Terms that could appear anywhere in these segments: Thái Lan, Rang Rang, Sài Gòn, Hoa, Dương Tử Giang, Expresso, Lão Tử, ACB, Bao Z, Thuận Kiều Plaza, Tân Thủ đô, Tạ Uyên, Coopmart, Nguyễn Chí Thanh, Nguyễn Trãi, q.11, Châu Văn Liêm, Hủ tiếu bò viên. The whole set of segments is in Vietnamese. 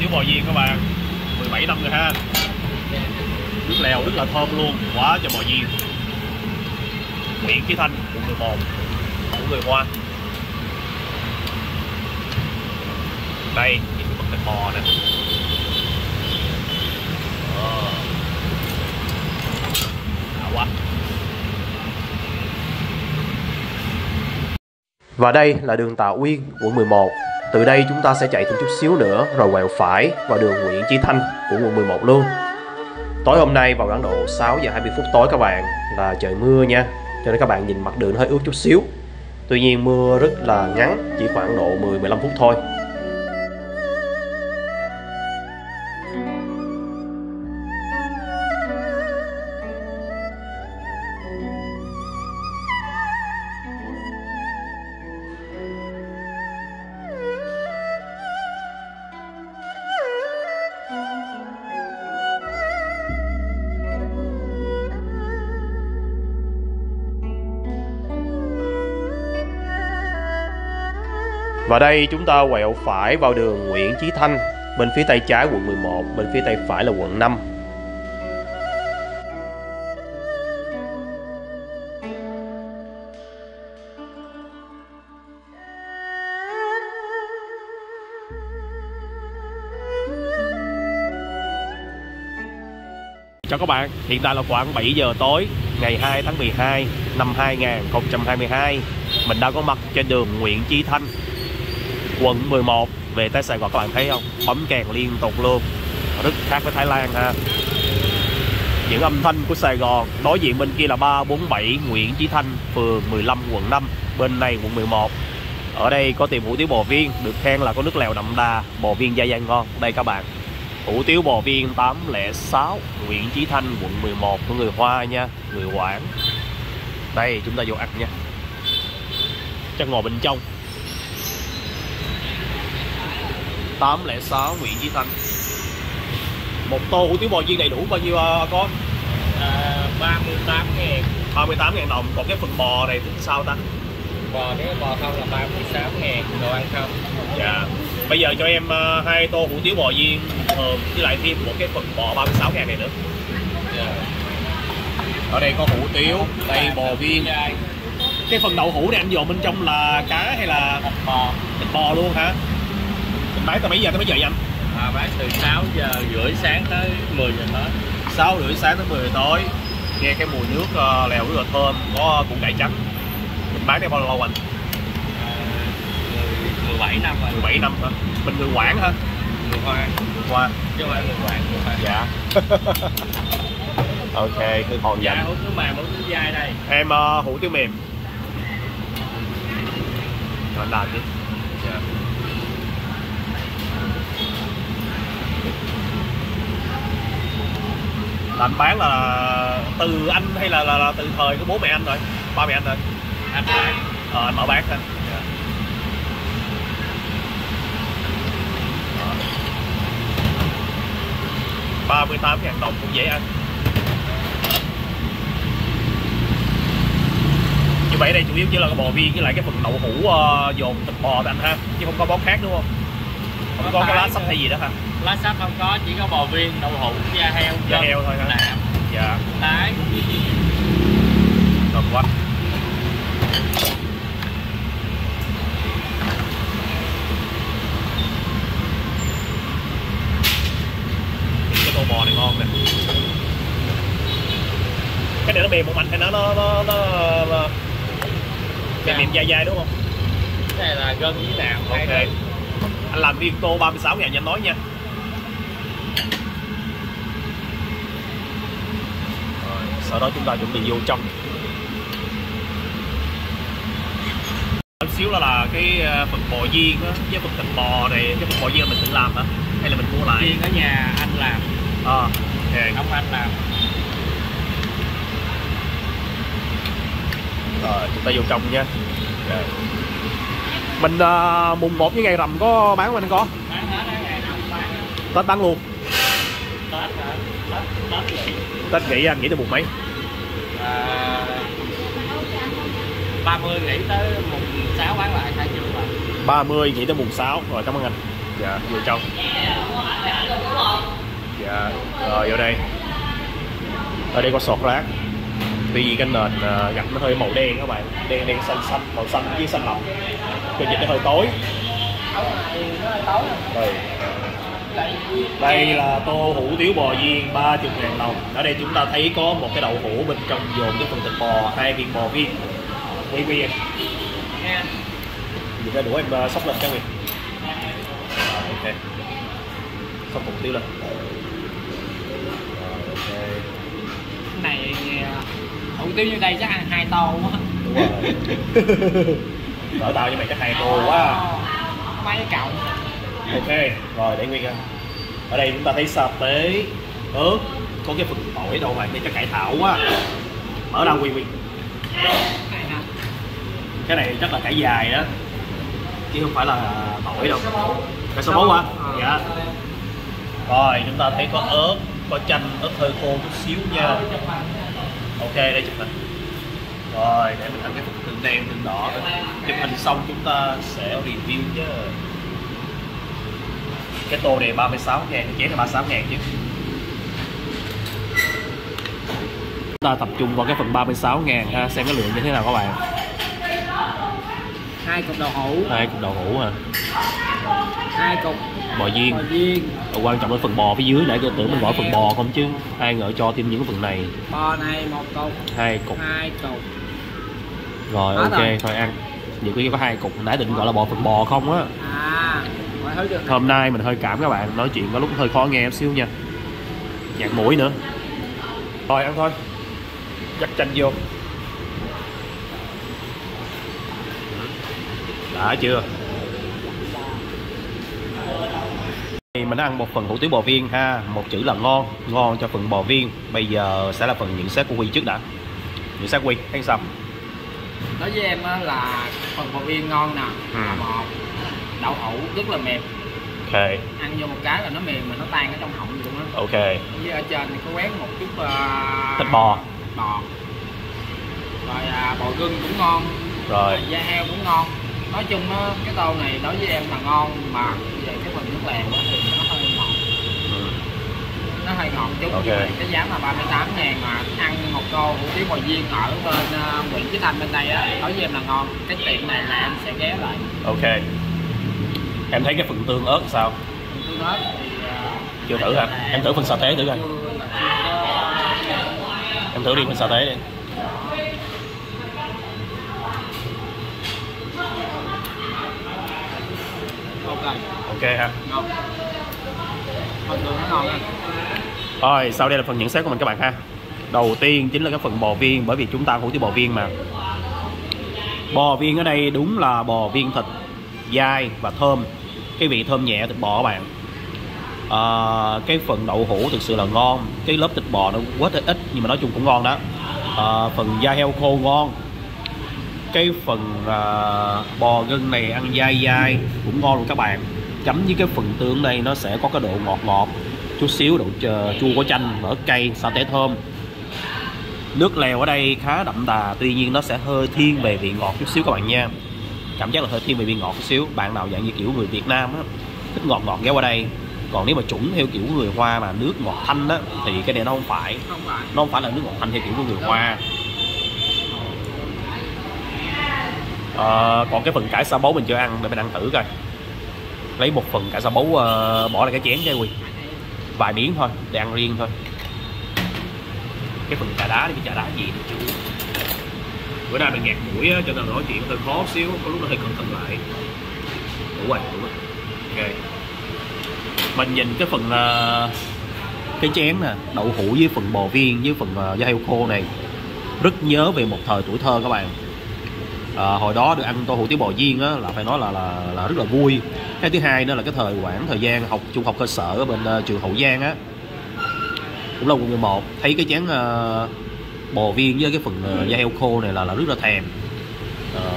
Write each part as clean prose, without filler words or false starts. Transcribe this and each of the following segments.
Dứa bò viên các bạn, 17 năm rồi ha. Nước lèo rất là thơm luôn, quá cho bò viên. Nguyễn Chí Thanh, quận 11, mẫu người Hoa. Đây, những cái bức thịt bò nè. Đã quá. Và đây là đường Tạ Uyên, quận 11. Từ đây chúng ta sẽ chạy thêm chút xíu nữa rồi quẹo phải vào đường Nguyễn Chí Thanh của quận 11 luôn. Tối hôm nay vào khoảng độ 6 giờ 20 phút tối các bạn, là trời mưa nha. Cho nên các bạn nhìn mặt đường hơi ướt chút xíu. Tuy nhiên mưa rất là ngắn, chỉ khoảng độ 10-15 phút thôi. Và đây chúng ta quẹo phải vào đường Nguyễn Chí Thanh, bên phía tay trái quận 11, bên phía tay phải là quận 5. Chào các bạn, hiện tại là khoảng 7 giờ tối ngày 2 tháng 12 năm 2022. Mình đang có mặt trên đường Nguyễn Chí Thanh, quận 11 về tới Sài Gòn các bạn thấy không? Bấm kèn liên tục luôn. Rất khác với Thái Lan ha. Những âm thanh của Sài Gòn. Đối diện bên kia là 347 Nguyễn Chí Thanh, phường 15 quận 5, bên này quận 11. Ở đây có tiệm hủ tiếu bò viên được khen là có nước lèo đậm đà, bò viên da dai ngon. Đây các bạn. Hủ tiếu bò viên 806 Nguyễn Chí Thanh, quận 11 của người Hoa nha, người Quảng. Đây chúng ta vô ăn nha. Chắc ngồi bên trong. 806 Nguyễn Chí Thanh. Một tô hủ tiếu bò viên đầy đủ bao nhiêu con? 38.000. 38.000 đồng. Còn cái phần bò này thì sao ta? Bò nếu bò không là 36.000, đồ ăn không. Dạ. Bây giờ cho em hai tô hủ tiếu bò viên thường với lại thêm một cái phần bò 36.000 này nữa. Dạ. Ở đây có hủ tiếu, đây bò viên. Cái phần đậu hũ này anh dồn bên trong là cá hay là bò? Thịt bò luôn hả? Bán từ mấy giờ tới mấy giờ vậy anh? Bán từ 6 giờ rưỡi sáng tới 10 giờ tối. 6 rưỡi sáng tới 10 giờ tối. Nghe cái mùi nước lèo rất là thơm, có củ cải trắng. Mình bán đây bao lâu anh? 17 năm rồi. 17 năm hả? Mình người Quảng hả? Người Hoa. Hoa. Chứ không phải người Quảng, người Hoa. Dạ. Ok, tôi còn dành. Dạ, hủ tiếu mềm, hủ tiếu dai đây. Em hủ tiếu mềm. Rồi làm đi. Dạ. Anh bán là từ anh hay là từ thời của bố mẹ anh rồi, ba mẹ anh rồi? Anh bán. Anh mở bán thôi. Yeah. Đó. 38.000 đồng cũng dễ ăn. Như vậy đây chủ yếu chỉ là bò viên với lại cái phần đậu hũ dồn thịt bò anh ha, chứ không có món khác đúng không? Không có cái lá sắp hay gì đó hả? Lá sắp không có, chỉ có bò viên, đậu hũ, da heo, da heo thôi hả? Nạm, dạ. Lái. Ngon quá. Cái tô bò này ngon nè. Cái này nó mềm một mạch hay nó mềm dai dai đúng không? Cái này là gân với nạm. Ok. Anh làm riêng tô 36.000 anh nói nha. Rồi, sau đó chúng ta chuẩn bị vô trong. Một xíu là cái phần bò viên đó, với phần thịt bò này, cái phần bò viên mình tự làm hả? Hay là mình mua lại? Viên ở nhà anh làm. Ok. Không anh làm. Rồi, chúng ta vô trong nha. Okay. Mình mùng 1 với ngày rằm có bán không anh? Có bán hết á, ngày rằm bán. Tết bán luôn. Tết hả? Tết nghỉ. Tết nghỉ anh nghỉ tới mùng mấy? 30 nghỉ tới mùng 6 bán lại, khai trương lại. 30 nghỉ tới mùng 6. Rồi cảm ơn anh. Dạ, vô trong. Dạ, rồi vô đây. Ở đây có sọt rác. Tuy nhiên cái nền gạch nó hơi màu đen các bạn, đen đen xanh xanh, màu xanh với xanh lọc. Cái dịch nó hơi tối. Đây. Đây là tô hủ tiếu bò viên 30.000 đồng. Ở đây chúng ta thấy có một cái đậu hũ bên trong dồn cái phần thịt bò, 2 viên bò viên. Quý vị em. Vậy đủ em sóc lên các vị. Ok. Sóc hủ tiếu lên. Này hủ tiếu như đây chắc ăn 2 tô quá. Đúng rồi. Ở tao như mày chắc 2 tô quá. Mấy cậu. Ok, rồi để nguyên ra. Ở đây chúng ta thấy sa tế, ớt, có cái phần tỏi đâu bạn, đây chắc cải thảo quá. Mở ra nguyên. Cái này chắc là cải dài đó, chứ không phải là tỏi đâu. Cải số 4 hả? Dạ. Rồi chúng ta thấy có ớt, có chanh, ớt hơi khô chút xíu nha. Ok, đây chụp hình. Rồi, để mình ăn cái phần tương đen, tương đỏ. Chụp hình xong chúng ta sẽ review chứ. Cái tô này 36.000, cái chén là 36.000 chứ. Chúng ta tập trung vào cái phần 36.000 xem cái lượng như thế nào các bạn. 2 cục đậu hũ. 2 cục đậu hũ hả? 2 cục bò viên. Quan trọng là phần bò phía dưới, nãy tôi tưởng mình gọi phần bò không chứ. Ai ngờ cho thêm những phần này. Bò này 1 cục. 2 cục. 2 cục. Rồi đó, ok, thôi ăn. Nhiều khi có 2 cục, nãy định gọi là bò phần bò không á. Hôm nay mình hơi cảm các bạn, nói chuyện có lúc hơi khó nghe một xíu nha, nhạt mũi nữa. Rồi ăn thôi, dắt chanh vô. Đã chưa? Thì mình đã ăn một phần hủ tiếu bò viên ha, một chữ là ngon, ngon cho phần bò viên. Bây giờ sẽ là phần nhận xét của Huy trước đã. Nhận xét Huy, ăn xong. Nói với em là phần bò viên ngon nè, là một. Đậu hũ rất là mềm. Ok. Ăn vô một cái là nó mềm mà nó tan ở trong họng luôn á. Ok. Với ở trên thì có quét một chút thịt bò. Rồi bò gừng cũng ngon. Rồi da heo cũng ngon. Nói chung cái tô này đối với em là ngon, mà về cái phần nước lèo thì nó hơi ngọt. Nó hơi ngọt chút. Okay. Như vậy cái giá là 38.000 mà ăn một tô hủ tiếu bò viên ở bên Nguyễn Chí Thanh bên đây á, đối với em là ngon. Cái tiệm này là em sẽ ghé lại. Ok. Em thấy cái phần tương ớt sao? Phần tương ớt thì... Chưa thử hả? Em thử phần sa tế thử coi. Em thử đi phần sa tế đi. Ok. Ok hả? Ngon. Phần tương nó ngon anh. Rồi, sau đây là phần nhận xét của mình các bạn ha. Đầu tiên chính là cái phần bò viên, bởi vì chúng ta hủ tiếu bò viên mà. Bò viên ở đây đúng là bò viên thịt, dai và thơm. Cái vị thơm nhẹ thịt bò các bạn. Cái phần đậu hũ thực sự là ngon. Cái lớp thịt bò nó quá ít nhưng mà nói chung cũng ngon đó. Phần da heo khô ngon. Cái phần bò gân này ăn dai dai cũng ngon luôn các bạn. Chấm với cái phần tương đây nó sẽ có cái độ ngọt ngọt chút xíu, độ chua của chanh, mỡ cay, sa tế thơm. Nước lèo ở đây khá đậm đà, tuy nhiên nó sẽ hơi thiên về vị ngọt chút xíu các bạn nha. Cảm giác là hơi thiên về vị ngọt chút xíu. Bạn nào dạng như kiểu người Việt Nam á, thích ngọt ngọt ghé qua đây. Còn nếu mà chuẩn theo kiểu người Hoa mà nước ngọt thanh á, thì cái này nó không phải. Nó không phải là nước ngọt thanh theo kiểu của người Hoa. Còn cái phần cải sa báu mình chưa ăn, để mình ăn thử coi. Lấy một phần cải sa báu bỏ lại cái chén cho Huy. Vài miếng thôi, để ăn riêng thôi. Cái phần trà đá đi, cái trà đá gì nữa chứ. Bữa nay mình ngạt mũi á, cho nên nói chuyện hơi khó xíu, có lúc nó hơi cẩn thận lại. Đủ rồi. Ok. Mình nhìn cái phần cái chén nè, đậu hũ với phần bò viên với phần da heo khô này rất nhớ về một thời tuổi thơ các bạn. Hồi đó được ăn tô hủ tiếu bò viên á, là phải nói là rất là vui. Cái thứ hai nữa là cái thời khoảng thời gian học trung học cơ sở ở bên trường Hậu Giang á, cũng là quận 11, thấy cái chén bò viên với cái phần da heo khô này là rất là thèm.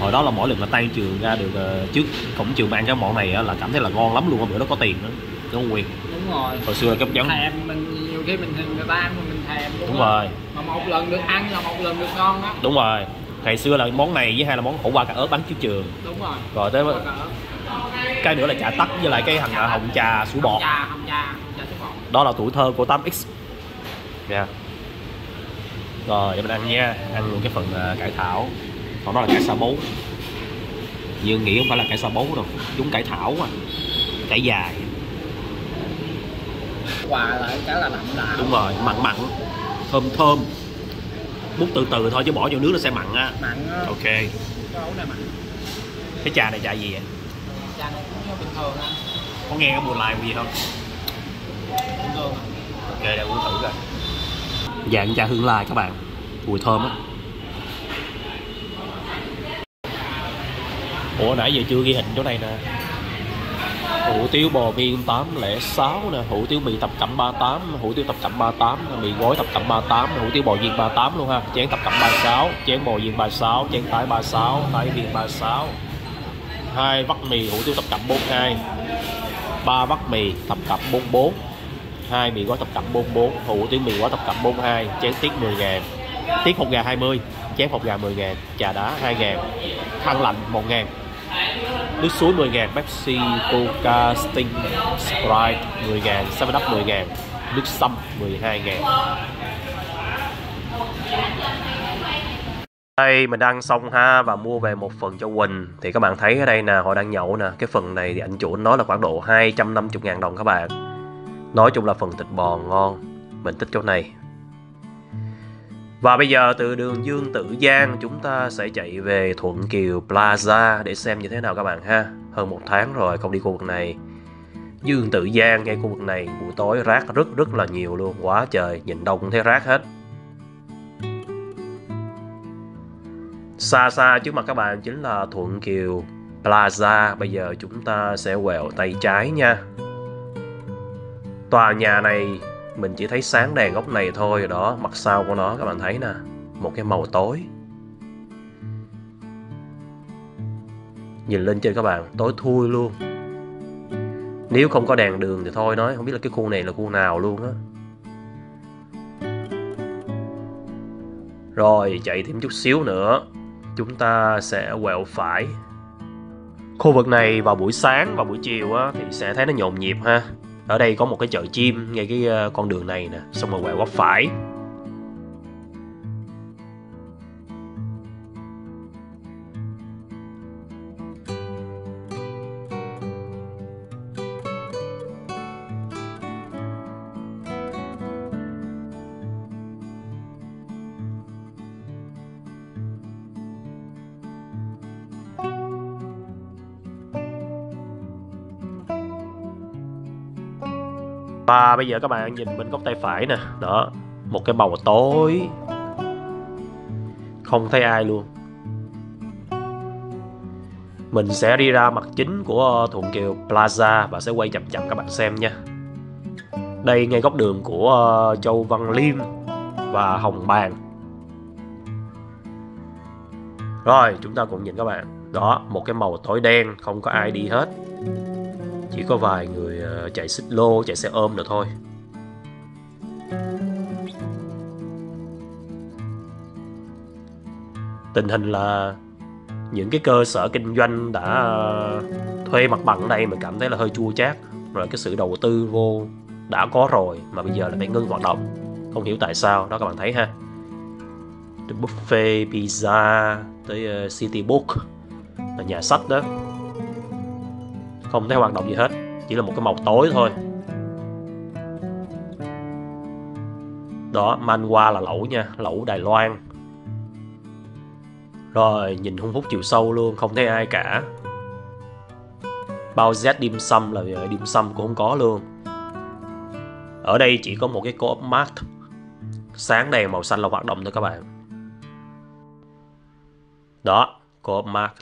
Hồi đó là mỗi lần mà tan trường ra được trước cổng trường ăn cái món này là cảm thấy là ngon lắm luôn, bữa đó có tiền nữa. Đúng không Quyền? Đúng rồi. Hồi xưa cấp giống thèm, mình nhiều khi mình người ta ăn mình thèm. Đúng rồi. Mà một lần được ăn là một lần được ngon á. Đúng rồi. Ngày xưa là món này với hai là món khổ qua cà ớt bánh trước trường. Đúng rồi. Rồi tới Cái nữa là chả tắc với lại cái hành hồng trà sủi bọt. Đó là tuổi thơ của 8X. Nha. Rồi để mình ăn nha, ăn luôn cái phần cải thảo. Còn đó là cải xà bấu. Dương nghĩ không phải là cải xà bấu đâu, chúng cải thảo à. Cải dài. Quà lại cái là mặn đã. Đúng rồi, mặn mặn. Thơm thơm. Múc từ từ thôi chứ bỏ vô nước nó sẽ mặn á. Mặn. Ok. Cái trà này trà gì vậy? Trà này cũng bình thường á. Có nghe cái mùi lai gì không? Bình thường. Ok, để uống thử coi. Dạng trà hương lai các bạn. Mùi thơm á. Ủa nãy giờ chưa ghi hình chỗ này nè. Hủ tiếu bò viên 806 nè, hủ tiếu mì tập cẩm 38, hủ tiếu tập cẩm 38, mì gói tập cẩm 38, hủ tiếu bò viên 38 luôn ha. Chén tập cẩm 36, chén bò viên 36, chén tái 36, tái viên 36. 2 vắt mì hủ tiếu tập cẩm 42. 3 vắt mì tập cẩm 44. 2 mì gói tập cẩm 44, hủ tiếu mì gói tập cẩm 42, chén tiết 10.000. Tiết hột gà 20, chén hột gà 10.000, trà đá 2.000, khăn lạnh 1.000. Nước suối 10.000, Pepsi, Coca, Sting, Sprite 10.000, 7up 10.000, nước sâm 12.000. Đây mình ăn xong ha và mua về một phần cho Quỳnh. Thì các bạn thấy ở đây nè, họ đang nhậu nè. Cái phần này thì anh chủ nói là khoảng độ 250.000 đồng các bạn. Nói chung là phần thịt bò ngon, mình thích chỗ này. Và bây giờ từ đường Dương Tử Giang chúng ta sẽ chạy về Thuận Kiều Plaza để xem như thế nào các bạn ha. Hơn một tháng rồi không đi khu vực này. Dương Tử Giang ngay khu vực này buổi tối rác rất là nhiều luôn, quá trời, nhìn đâu cũng thấy rác hết. Xa xa trước mặt các bạn chính là Thuận Kiều Plaza. Bây giờ chúng ta sẽ quẹo tay trái nha. Tòa nhà này mình chỉ thấy sáng đèn góc này thôi đó, mặt sau của nó các bạn thấy nè, một cái màu tối. Nhìn lên trên các bạn, tối thui luôn. Nếu không có đèn đường thì thôi nói, không biết là cái khu này là khu nào luôn á. Rồi chạy thêm chút xíu nữa, chúng ta sẽ quẹo phải. Khu vực này vào buổi sáng và buổi chiều á, thì sẽ thấy nó nhộn nhịp ha. Ở đây có một cái chợ chim ngay cái con đường này nè, xong rồi quẹo qua phải. Và bây giờ các bạn nhìn bên góc tay phải nè, đó, một cái màu tối, không thấy ai luôn. Mình sẽ đi ra mặt chính của Thuận Kiều Plaza và sẽ quay chậm chậm các bạn xem nha. Đây ngay góc đường của Châu Văn Liêm và Hồng Bàng. Rồi chúng ta cũng nhìn các bạn, đó, một cái màu tối đen, không có ai đi hết. Chỉ có vài người chạy xích lô, chạy xe ôm nữa thôi. Tình hình là những cái cơ sở kinh doanh đã thuê mặt bằng ở đây mình cảm thấy là hơi chua chát. Rồi cái sự đầu tư vô đã có rồi mà bây giờ là phải ngưng hoạt động. Không hiểu tại sao, đó các bạn thấy ha. The buffet, pizza, tới city book, là nhà sách đó. Không thấy hoạt động gì hết, chỉ là một cái màu tối thôi. Đó, manhwa là lẩu nha, lẩu Đài Loan. Rồi, nhìn hung hút chiều sâu luôn, không thấy ai cả. Bao Z dim sum là dim sum cũng không có luôn. Ở đây chỉ có một cái Coopmart. Sáng đèn màu xanh là hoạt động thôi các bạn. Đó, Coopmart.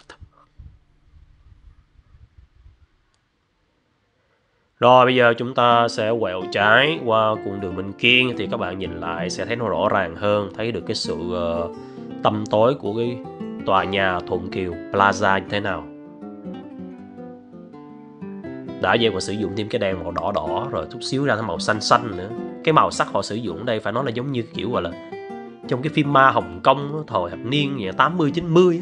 Rồi bây giờ chúng ta sẽ quẹo trái qua con đường Bình Kiên thì các bạn nhìn lại sẽ thấy nó rõ ràng hơn, thấy được cái sự tăm tối của cái tòa nhà Thuận Kiều Plaza như thế nào. Đã vậy mà sử dụng thêm cái đèn màu đỏ đỏ rồi chút xíu ra cái màu xanh xanh nữa. Cái màu sắc họ sử dụng ở đây phải nói là giống như kiểu gọi là trong cái phim ma Hồng Kông thời thập niên 80-90.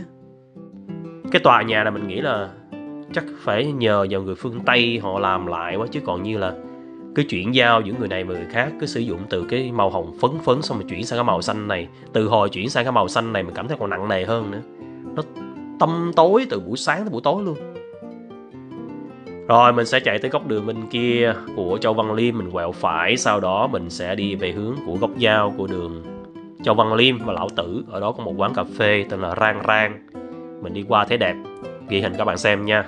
Cái tòa nhà này mình nghĩ là chắc phải nhờ vào người phương Tây họ làm lại quá, chứ còn như là cứ chuyển giao giữa người này và người khác, cứ sử dụng từ cái màu hồng phấn phấn xong rồi chuyển sang cái màu xanh này. Từ hồi chuyển sang cái màu xanh này mình cảm thấy còn nặng nề hơn nữa, nó tăm tối từ buổi sáng tới buổi tối luôn. Rồi mình sẽ chạy tới góc đường bên kia của Châu Văn Liêm, mình quẹo phải, sau đó mình sẽ đi về hướng của góc giao của đường Châu Văn Liêm và Lão Tử. Ở đó có một quán cà phê tên là Rang Rang, mình đi qua thấy đẹp, ghi hình các bạn xem nha.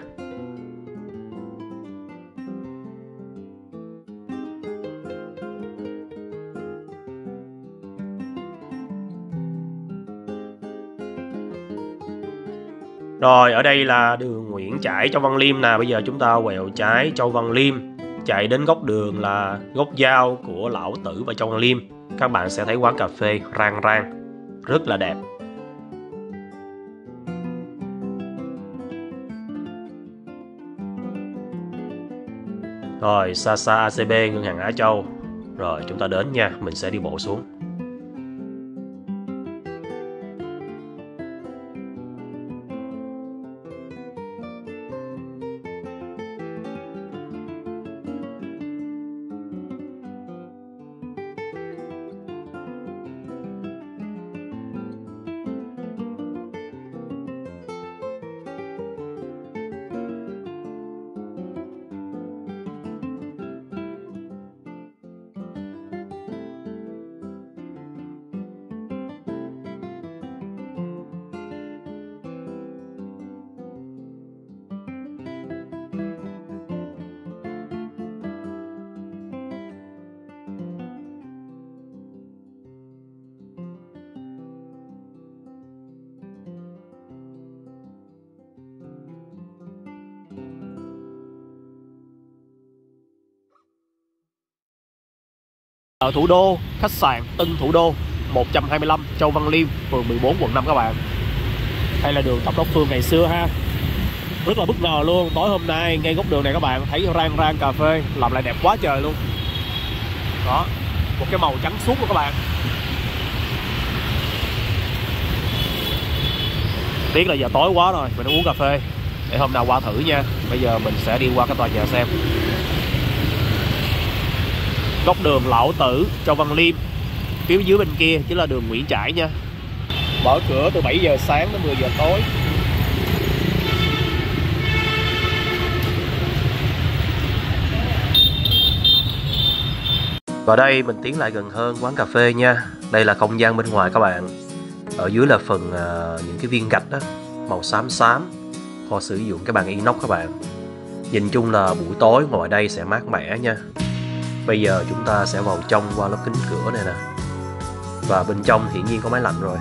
Rồi ở đây là đường Nguyễn Trãi Châu Văn Liêm nè, bây giờ chúng ta quẹo trái Châu Văn Liêm, chạy đến góc đường là góc giao của Lão Tử và Châu Văn Liêm. Các bạn sẽ thấy quán cà phê Rang Rang rất là đẹp. Rồi xa xa ACB Ngân hàng Á Châu. Rồi chúng ta đến nha, mình sẽ đi bộ xuống. Ở thủ đô, khách sạn Tân Thủ Đô 125 Châu Văn Liêm, phường 14, quận 5 các bạn. Đây là đường Tổng đốc Phương ngày xưa ha. Rất là bất ngờ luôn, tối hôm nay ngay góc đường này các bạn thấy Rang Rang cà phê làm lại đẹp quá trời luôn. Đó, một cái màu trắng suốt luôn các bạn. Tiếc là giờ tối quá rồi, mình uống cà phê. Để hôm nào qua thử nha. Bây giờ mình sẽ đi qua cái tòa nhà xem. Góc đường Lão Tử, Châu Văn Liêm, phía dưới bên kia chính là đường Nguyễn Trãi nha. Mở cửa từ 7 giờ sáng đến 10 giờ tối. Và đây mình tiến lại gần hơn quán cà phê nha. Đây là không gian bên ngoài các bạn. Ở dưới là phần những cái viên gạch đó, màu xám xám. Họ sử dụng cái bàn inox các bạn. Nhìn chung là buổi tối ngồi đây sẽ mát mẻ nha. Bây giờ chúng ta sẽ vào trong qua lớp kính cửa này nè. Và bên trong hiển nhiên có máy lạnh rồi.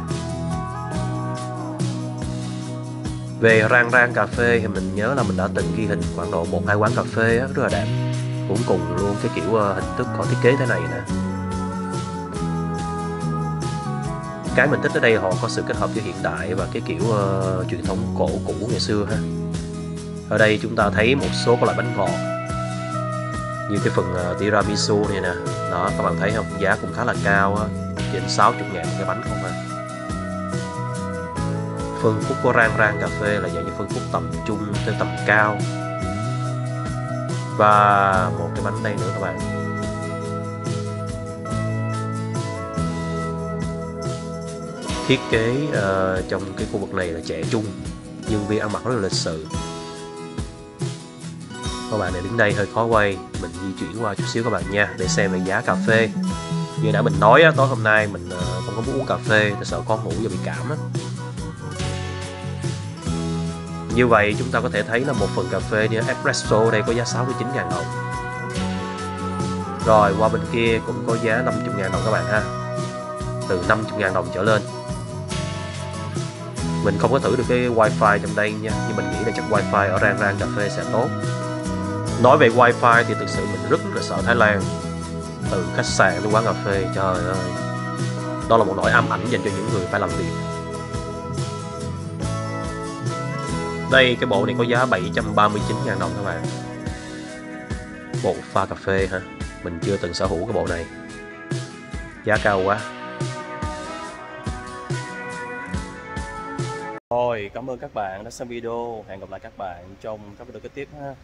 Về Rang Rang cà phê thì mình nhớ là mình đã từng ghi hình khoảng độ 1-2 quán cà phê rất là đẹp. Cũng cùng luôn cái kiểu hình thức họ thiết kế thế này nè. Cái mình thích ở đây họ có sự kết hợp giữa hiện đại và cái kiểu truyền thống cổ cũ ngày xưa ha. Ở đây chúng ta thấy một số các loại bánh ngọt, như cái phần tiramisu này nè. Đó các bạn thấy không, giá cũng khá là cao á, trên 60.000 cái bánh không à. Phân khúc của Rang Rang cà phê là dạng như phân khúc tầm trung tới tầm cao. Và một cái bánh đây nữa các bạn. Thiết kế trong cái khu vực này là trẻ trung, nhân viên ăn mặc rất là lịch sự. Các bạn, để đến đây hơi khó quay, mình di chuyển qua chút xíu các bạn nha, để xem về giá cà phê. Như đã mình nói, tối hôm nay mình không có muốn uống cà phê, tôi sợ con ngủ và bị cảm á. Như vậy chúng ta có thể thấy là một phần cà phê như Expresso đây có giá 69.000 đồng. Rồi qua bên kia cũng có giá 50.000 đồng các bạn ha. Từ 50.000 đồng trở lên. Mình không có thử được cái wifi trong đây nha, nhưng mình nghĩ là chắc wifi ở Rang Rang cà phê sẽ tốt. Nói về wifi thì thực sự mình rất là sợ Thái Lan. Từ khách sạn tới quán cà phê, trời ơi, đó là một nỗi ám ảnh dành cho những người phải làm việc. Đây, cái bộ này có giá 739.000 đồng các bạn. Bộ pha cà phê hả? Mình chưa từng sở hữu cái bộ này. Giá cao quá. Rồi, Thì cảm ơn các bạn đã xem video. Hẹn gặp lại các bạn trong các video kế tiếp ha.